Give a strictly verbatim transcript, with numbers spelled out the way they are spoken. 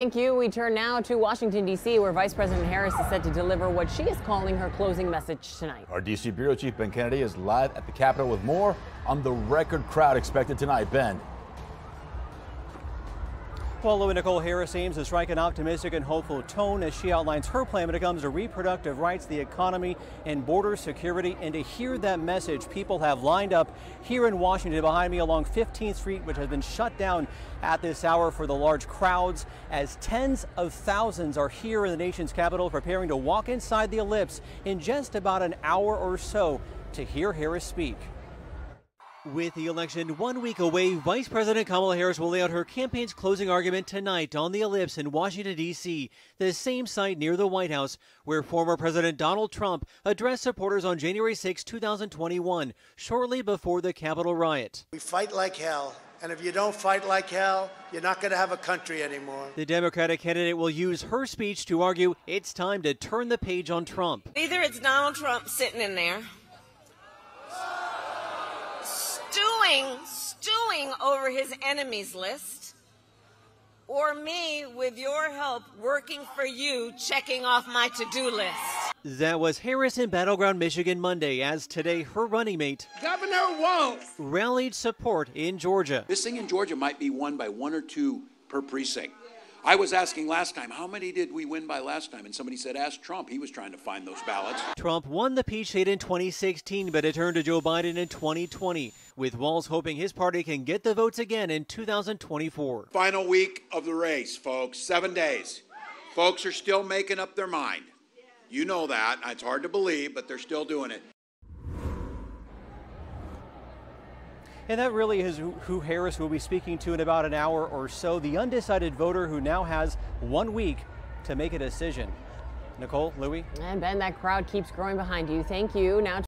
Thank you. We turn now to Washington, D C, where Vice President Harris is set to deliver what she is calling her closing message tonight. Our D C Bureau Chief Ben Kennedy is live at the Capitol with more on the record crowd expected tonight. Ben. Well, Lou and Nicole Harris aims to strike an optimistic and hopeful tone as she outlines her plan when it comes to reproductive rights, the economy, and border security. And to hear that message, people have lined up here in Washington behind me along fifteenth street, which has been shut down at this hour for the large crowds, as tens of thousands are here in the nation's capital preparing to walk inside the ellipse in just about an hour or so to hear Harris speak. With the election one week away, Vice President Kamala Harris will lay out her campaign's closing argument tonight on the ellipse in Washington, D C, the same site near the White House where former President Donald Trump addressed supporters on January sixth, two thousand twenty-one, shortly before the Capitol riot. We fight like hell. And if you don't fight like hell, you're not going to have a country anymore. The Democratic candidate will use her speech to argue it's time to turn the page on Trump. Either it's Donald Trump sitting in there, Stewing, stewing over his enemies list, or me, with your help, working for you, checking off my to-do list. That was Harris in Battleground, Michigan Monday, as today her running mate, Governor Walz, rallied support in Georgia. This thing in Georgia might be won by one or two per precinct. I was asking last time, how many did we win by last time? And somebody said, ask Trump. He was trying to find those ballots. Trump won the peach state in twenty sixteen, but it turned to Joe Biden in twenty twenty, with Walz hoping his party can get the votes again in two thousand twenty-four. Final week of the race, folks. Seven days. Folks are still making up their mind. You know that. It's hard to believe, but they're still doing it. And that really is who Harris will be speaking to in about an hour or so, the undecided voter who now has one week to make a decision. Nicole, Louie. And Ben, that crowd keeps growing behind you. Thank you. Now